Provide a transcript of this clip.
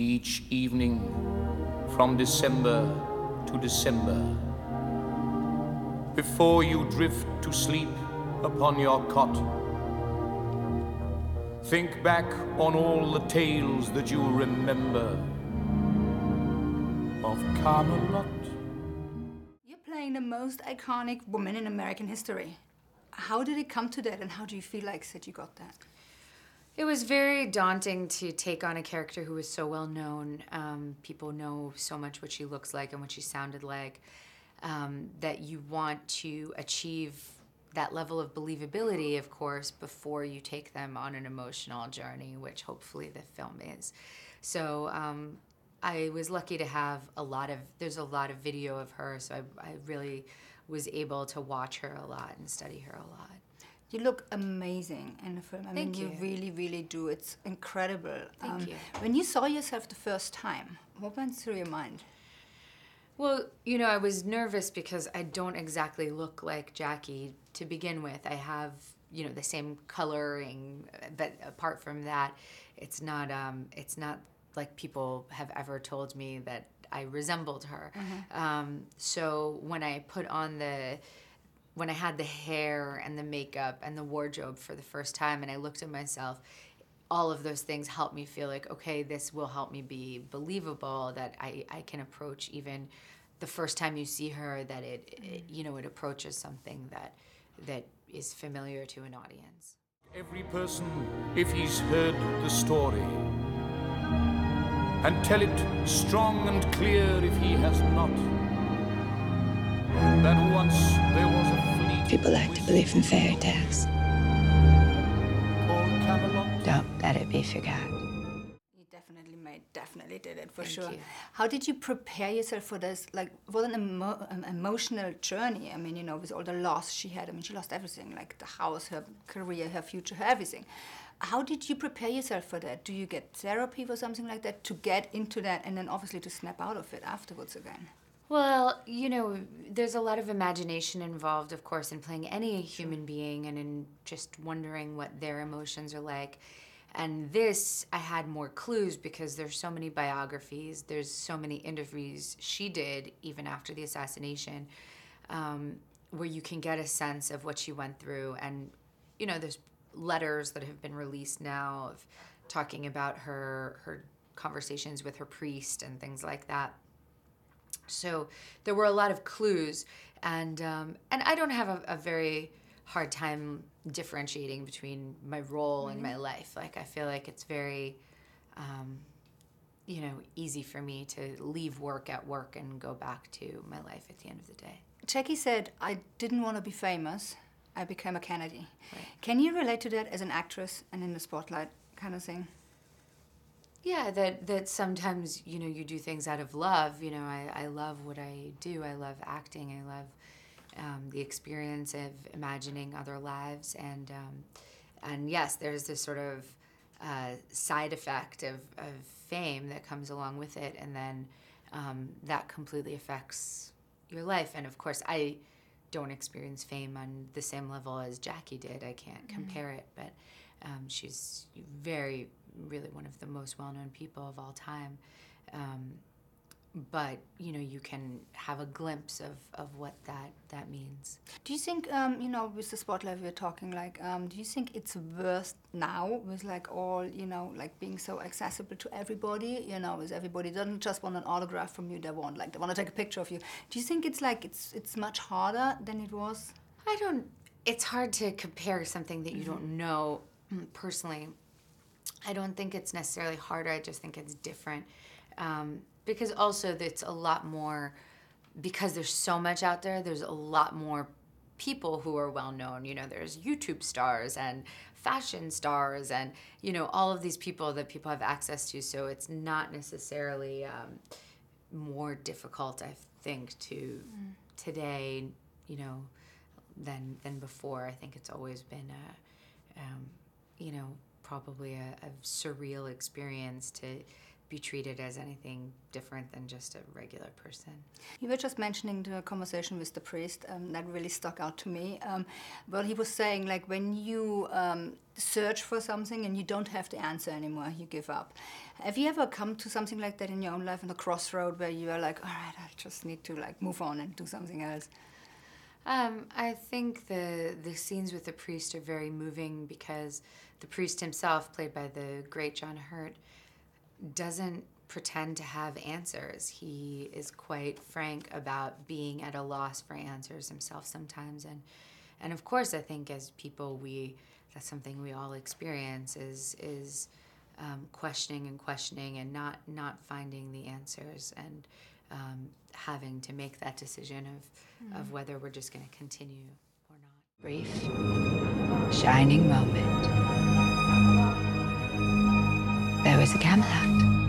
each evening from December to December, before you drift to sleep upon your cot. Think back on all the tales that you remember of Camelot. You're playing the most iconic woman in American history. How did it come to that, and how do you feel like that you got that? It was very daunting to take on a character who was so well known. People know so much what she looks like and what she sounded like, that you want to achieve that level of believability, of course, before you take them on an emotional journey, which hopefully the film is. So I was lucky to have there's a lot of video of her, so I really was able to watch her a lot and study her a lot. You look amazing in the film. I mean, you really, really do. It's incredible. Thank you. When you saw yourself the first time, what went through your mind? Well, you know, I was nervous because I don't exactly look like Jackie to begin with. I have, you know, the same coloring, but apart from that, it's not like people have ever told me that I resembled her. Mm-hmm. So when I put on when I had the hair and the makeup and the wardrobe for the first time and I looked at myself, all of those things helped me feel like, okay, this will help me be believable, that I can approach even the first time you see her, that it you know, it approaches something that is familiar to an audience. Every person, if he's heard the story, and tell it strong and clear if he has not, that once there was a fleet. People like to believe in fairy tales. Don't let it be forgot. You definitely did it, for sure. Thank you. How did you prepare yourself for this? Like, what an emotional journey. I mean, you know, with all the loss she had. I mean, she lost everything, like the house, her career, her future, her everything. How did you prepare yourself for that? Do you get therapy for something like that to get into that and then obviously to snap out of it afterwards again? Well, you know, there's a lot of imagination involved, of course, in playing any human being and in just wondering what their emotions are like. And this, I had more clues because there's so many biographies, there's so many interviews she did, even after the assassination, where you can get a sense of what she went through. And, you know, there's letters that have been released now of talking about her conversations with her priest and things like that. So there were a lot of clues, and I don't have a very hard time differentiating between my role and my life. Like, I feel like it's very, you know, easy for me to leave work at work and go back to my life at the end of the day. Jackie said, "I didn't want to be famous. I became a Kennedy." Right. Can you relate to that as an actress and in the spotlight kind of thing? Yeah, that sometimes, you know, you do things out of love. You know, I love what I do. I love acting. I love the experience of imagining other lives. And yes, there's this sort of side effect of fame that comes along with it. And then that completely affects your life. And of course, I don't experience fame on the same level as Jackie did. I can't compare it, but she's really one of the most well-known people of all time. But, you know, you can have a glimpse of what that means. Do you think, you know, with the spotlight we were talking, like, do you think it's worse now with, like, all, you know, like, being so accessible to everybody, you know, with everybody doesn't just want an autograph from you, they want to take a picture of you. Do you think it's, like, it's much harder than it was? It's hard to compare something that you don't know personally. I don't think it's necessarily harder, I just think it's different. Because also it's a lot more, because there's so much out there, there's a lot more people who are well known. You know, there's YouTube stars and fashion stars and, you know, all of these people that people have access to, so it's not necessarily more difficult, I think, to today, you know, than before. I think it's always been a, you know, probably a surreal experience to be treated as anything different than just a regular person. You were just mentioning the conversation with the priest, that really stuck out to me. Well, he was saying, like, when you search for something and you don't have the answer anymore, you give up. Have you ever come to something like that in your own life, in a crossroad where you are like, all right, I just need to, like, move on and do something else? I think the scenes with the priest are very moving because the priest himself, played by the great John Hurt, doesn't pretend to have answers. He is quite frank about being at a loss for answers himself sometimes. And of course, I think as people, that's something we all experience, is questioning and not finding the answers and having to make that decision of whether we're just going to continue or not. Brief, shining moment. There was a Camelot.